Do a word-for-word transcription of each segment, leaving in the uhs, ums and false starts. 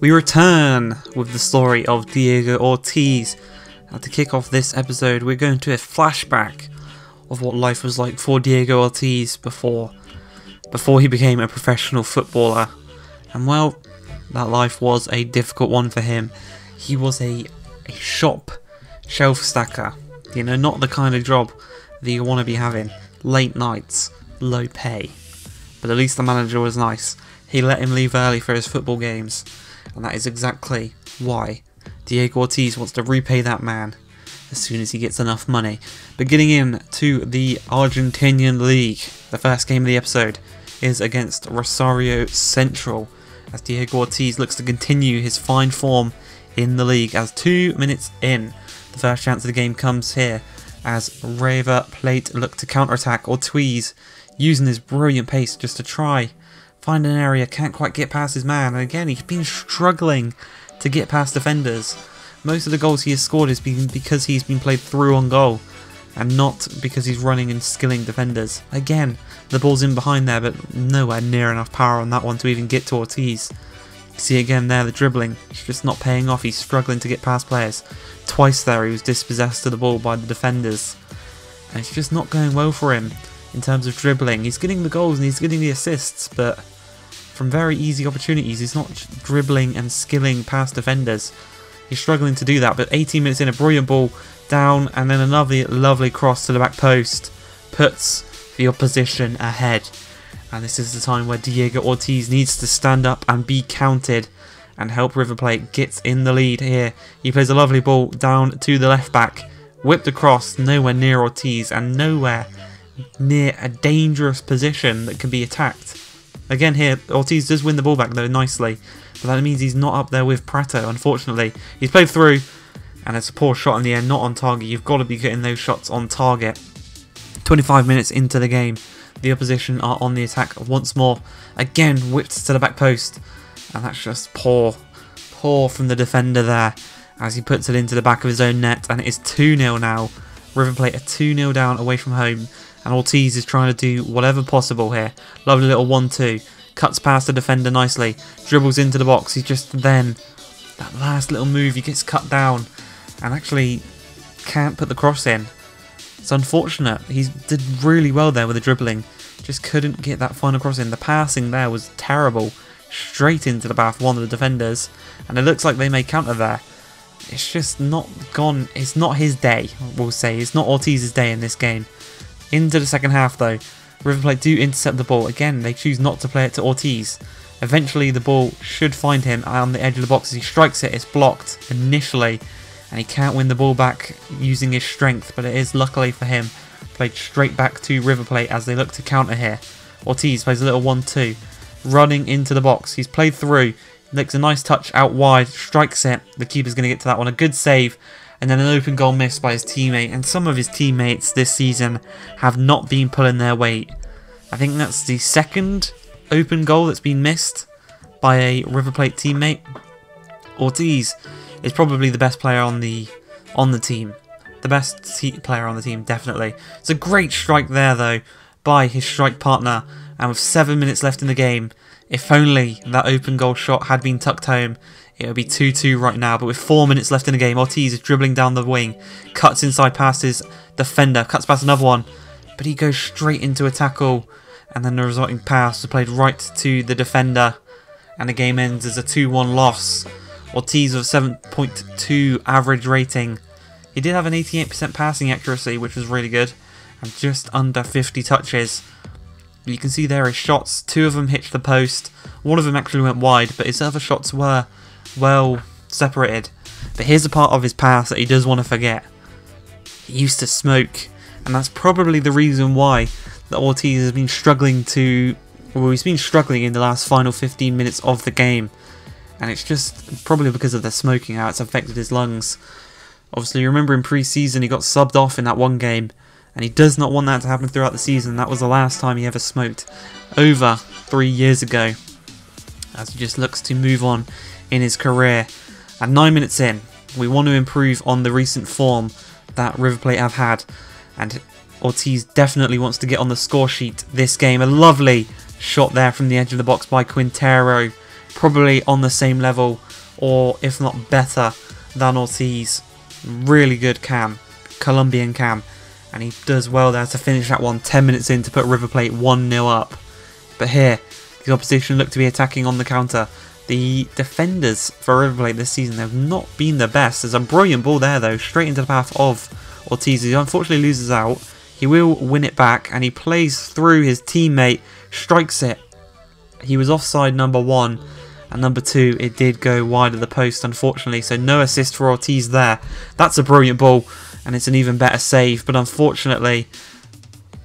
We return with the story of Diego Ortiz. Now, to kick off this episode, we're going to a flashback of what life was like for Diego Ortiz before before he became a professional footballer. And well, that life was a difficult one for him. He was a, a shop shelf stacker, you know, not the kind of job that you want to be having. Late nights, low pay. But at least the manager was nice. He let him leave early for his football games. And that is exactly why Diego Ortiz wants to repay that man as soon as he gets enough money. But getting in to the Argentinian League, the first game of the episode is against Rosario Central, as Diego Ortiz looks to continue his fine form in the league. As two minutes in, the first chance of the game comes here as River Plate look to counter-attack. Ortiz using his brilliant pace just to try find an area, can't quite get past his man, and again he's been struggling to get past defenders. Most of the goals he has scored has been because he's been played through on goal and not because he's running and skilling defenders. Again, the ball's in behind there, but nowhere near enough power on that one to even get to Ortiz. See again there the dribbling, it's just not paying off, he's struggling to get past players. Twice there he was dispossessed of the ball by the defenders. And it's just not going well for him in terms of dribbling. He's getting the goals and he's getting the assists, but from very easy opportunities, he's not dribbling and skilling past defenders. He's struggling to do that, but eighteen minutes in, a brilliant ball down, and then another lovely cross to the back post puts the opposition ahead. And this is the time where Diego Ortiz needs to stand up and be counted and help River Plate get in the lead here. He plays a lovely ball down to the left back, whipped across, nowhere near Ortiz and nowhere near a dangerous position that can be attacked. Again here, Ortiz does win the ball back though nicely, but that means he's not up there with Pratto, unfortunately. He's played through, and it's a poor shot in the end, not on target. You've got to be getting those shots on target. twenty-five minutes into the game, the opposition are on the attack once more. Again, whipped to the back post, and that's just poor, poor from the defender there, as he puts it into the back of his own net, and it is two nil now. River Plate are two nil down away from home, and Ortiz is trying to do whatever possible here. Lovely little one two. Cuts past the defender nicely, dribbles into the box. He's just then, that last little move, he gets cut down and actually can't put the cross in. It's unfortunate. He did really well there with the dribbling, just couldn't get that final cross in. The passing there was terrible, straight into the back of one of the defenders, and it looks like they may counter there. It's just not gone. It's not his day, we'll say. It's not Ortiz's day in this game. Into the second half though, River Plate do intercept the ball. Again, they choose not to play it to Ortiz. Eventually the ball should find him on the edge of the box as he strikes it. It's blocked initially, and he can't win the ball back using his strength, but it is luckily for him played straight back to River Plate as they look to counter here. Ortiz plays a little one two, running into the box. He's played through, makes a nice touch out wide, strikes it. The keeper's going to get to that one. A good save, and then an open goal missed by his teammate. And some of his teammates this season have not been pulling their weight. I think that's the second open goal that's been missed by a River Plate teammate. Ortiz is probably the best player on the on the team. The best te- player on the team, definitely. It's a great strike there, though, by his strike partner. And with seven minutes left in the game, if only that open goal shot had been tucked home, it would be two two right now. But with four minutes left in the game, Ortiz is dribbling down the wing, cuts inside past his defender, cuts past another one, but he goes straight into a tackle, and then the resulting pass was played right to the defender, and the game ends as a two one loss. Ortiz with a seven point two average rating. He did have an eighty-eight percent passing accuracy, which was really good, and just under fifty touches. You can see there his shots, two of them hit the post, one of them actually went wide, but his other shots were well separated. But here's a part of his pass that he does want to forget. He used to smoke, and that's probably the reason why that Ortiz has been struggling to, well, he's been struggling in the last final fifteen minutes of the game, and it's just probably because of the smoking, how it's affected his lungs. Obviously, you remember in pre-season he got subbed off in that one game, and he does not want that to happen throughout the season. That was the last time he ever smoked, over three years ago, as he just looks to move on in his career. And nine minutes in, we want to improve on the recent form that River Plate have had, and Ortiz definitely wants to get on the score sheet this game. A lovely shot there from the edge of the box by Quintero, probably on the same level or if not better than Ortiz. Really good cam, Colombian cam, and he does well there to finish that one ten minutes in to put River Plate one nil up. But here, the opposition look to be attacking on the counter. The defenders for River Plate this season have not been the best. There's a brilliant ball there though, straight into the path of Ortiz. He unfortunately loses out. He will win it back, and he plays through his teammate, strikes it. He was offside number one, and number two, it did go wide of the post, unfortunately, so no assist for Ortiz there. That's a brilliant ball, and it's an even better save, but unfortunately,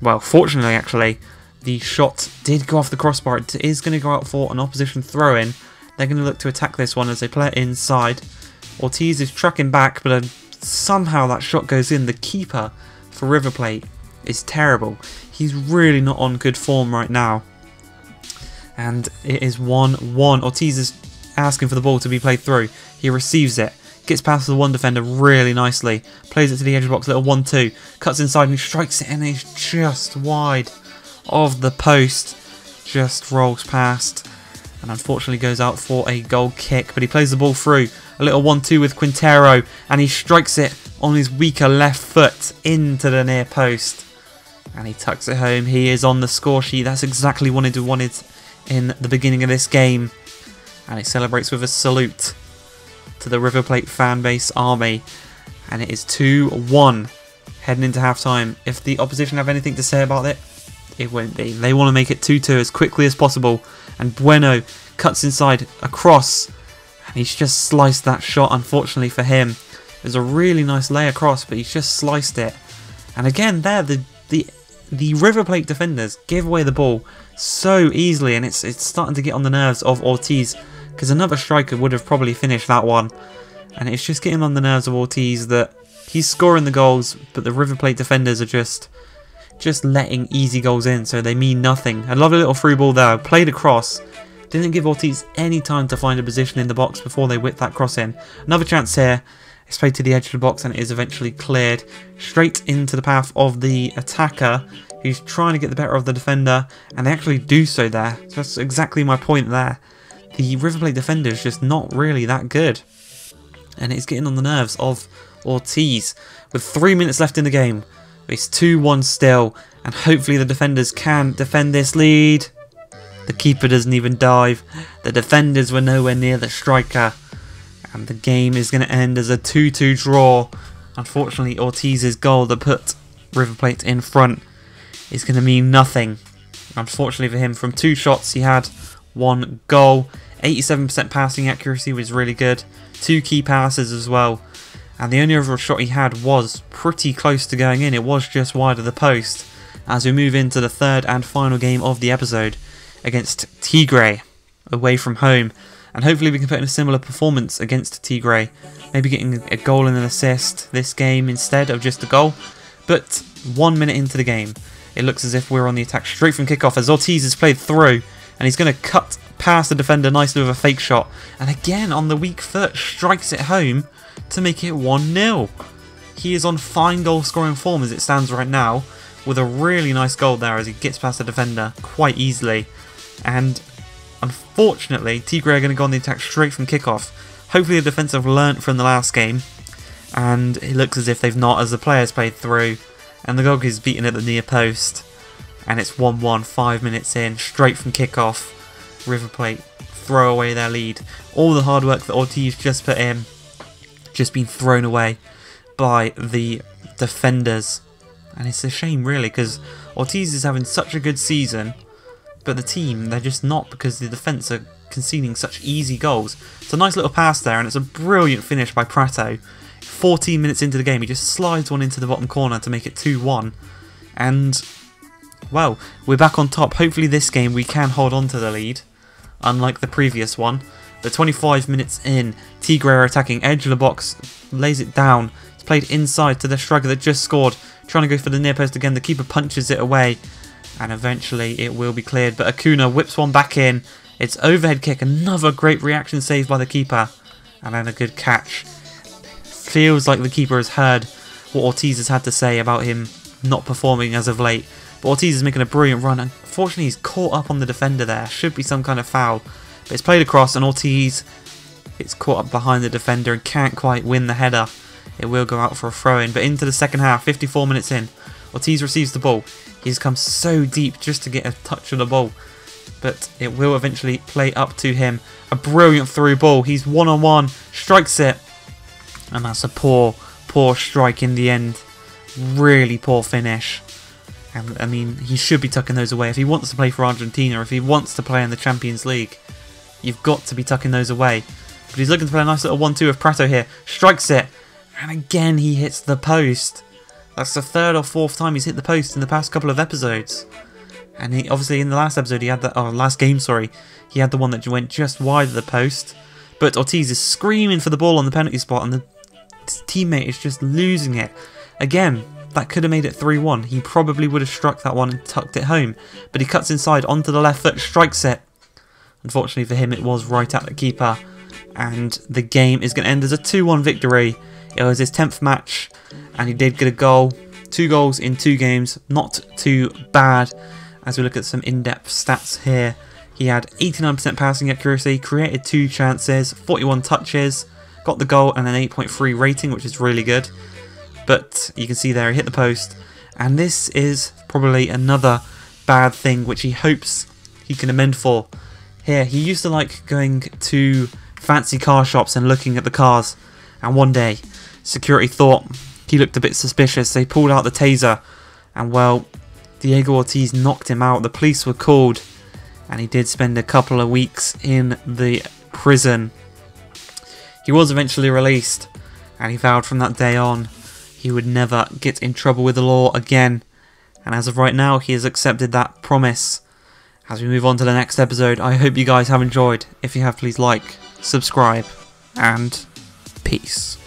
well, fortunately actually, the shot did go off the crossbar. It is going to go out for an opposition throw-in. They're going to look to attack this one as they play it inside. Ortiz is tracking back, but uh, somehow that shot goes in. The keeper for River Plate is terrible. He's really not on good form right now. And it is one one. Ortiz is asking for the ball to be played through. He receives it, gets past the one defender really nicely, plays it to the edge of the box, little one two, cuts inside and he strikes it, and it's just wide of the post, just rolls past, and unfortunately goes out for a goal kick. But he plays the ball through, a little one two with Quintero, and he strikes it on his weaker left foot into the near post, and he tucks it home. He is on the score sheet. That's exactly what he wanted in the beginning of this game, and it celebrates with a salute to the River Plate fan base army, and it is two one heading into half time. If the opposition have anything to say about it, it won't be. They want to make it two two as quickly as possible, and Bueno cuts inside across, and he's just sliced that shot. Unfortunately for him, it was a really nice lay across, but he's just sliced it, and again there the the the River Plate defenders give away the ball so easily, and it's it's starting to get on the nerves of Ortiz, because another striker would have probably finished that one. And it's just getting on the nerves of Ortiz that he's scoring the goals, but the River Plate defenders are just just letting easy goals in, so they mean nothing. A lovely little through ball there, played across, didn't give Ortiz any time to find a position in the box before they whipped that cross in. Another chance here, it's played to the edge of the box, and it is eventually cleared straight into the path of the attacker, who's trying to get the better of the defender, and they actually do so there. So that's exactly my point there. The River Plate defender is just not really that good, and it's getting on the nerves of Ortiz. With three minutes left in the game, it's two one still, and hopefully the defenders can defend this lead. The keeper doesn't even dive. The defenders were nowhere near the striker, and the game is going to end as a two two draw. Unfortunately, Ortiz's goal that put River Plate in front is going to mean nothing. Unfortunately for him, from two shots he had one goal. eighty-seven percent passing accuracy was really good. Two key passes as well. And the only overall shot he had was pretty close to going in. It was just wide of the post. As we move into the third and final game of the episode against Tigre away from home. And hopefully we can put in a similar performance against Tigre. Maybe getting a goal and an assist this game instead of just a goal. But one minute into the game, it looks as if we're on the attack straight from kickoff as Ortiz is played through, and he's going to cut past the defender nicely with a fake shot, and again on the weak foot strikes it home to make it one nil. He is on fine goal scoring form as it stands right now, with a really nice goal there as he gets past the defender quite easily. And unfortunately Tigre are going to go on the attack straight from kickoff. Hopefully the defence have learnt from the last game, and it looks as if they've not, as the players played through. And the goalkeeper is beaten at the near post. And it's one one, five minutes in, straight from kickoff. River Plate throw away their lead. All the hard work that Ortiz just put in, just been thrown away by the defenders. And it's a shame really, because Ortiz is having such a good season, but the team, they're just not, because the defence are conceding such easy goals. It's a nice little pass there, and it's a brilliant finish by Pratto. fourteen minutes into the game, he just slides one into the bottom corner to make it two one, and well, we're back on top. Hopefully this game we can hold on to the lead, unlike the previous one. But twenty-five minutes in, Tigre are attacking, edge of the box, lays it down, it's played inside to the striker that just scored, trying to go for the near post again. The keeper punches it away, and eventually it will be cleared, but Acuña whips one back in. It's overhead kick, another great reaction save by the keeper, and then a good catch. Feels like the keeper has heard what Ortiz has had to say about him not performing as of late. But Ortiz is making a brilliant run. Unfortunately, he's caught up on the defender there. Should be some kind of foul. But it's played across, and Ortiz It's caught up behind the defender and can't quite win the header. It will go out for a throw-in, but into the second half, fifty-four minutes in, Ortiz receives the ball. He's come so deep just to get a touch of the ball, but it will eventually play up to him. A brilliant through ball. He's one-on-one, strikes it, and that's a poor, poor strike in the end. Really poor finish. And, I mean, he should be tucking those away. If he wants to play for Argentina, if he wants to play in the Champions League, you've got to be tucking those away. But he's looking to play a nice little one two with Pratto here. Strikes it. And again, he hits the post. That's the third or fourth time he's hit the post in the past couple of episodes. And he, obviously in the last episode, he had the oh, last game, sorry, he had the one that went just wide of the post. But Ortiz is screaming for the ball on the penalty spot, and the teammate is just losing it. Again, that could have made it three one. He probably would have struck that one and tucked it home. But he cuts inside onto the left foot, strikes it. Unfortunately for him, it was right at the keeper. And the game is going to end as a two one victory. It was his tenth match, and he did get a goal. Two goals in two games, not too bad. As we look at some in-depth stats here, he had eighty-nine percent passing accuracy, created two chances, forty-one touches, got the goal, and an eight point three rating, which is really good. But you can see there, he hit the post, and this is probably another bad thing which he hopes he can amend for. Here, he used to like going to fancy car shops and looking at the cars, and one day, security thought he looked a bit suspicious. They pulled out the taser, and well, Diego Ortiz knocked him out. The police were called, and he did spend a couple of weeks in the prison. He was eventually released, and he vowed from that day on he would never get in trouble with the law again. And as of right now, he has accepted that promise. As we move on to the next episode, I hope you guys have enjoyed. If you have, please like, subscribe, and peace.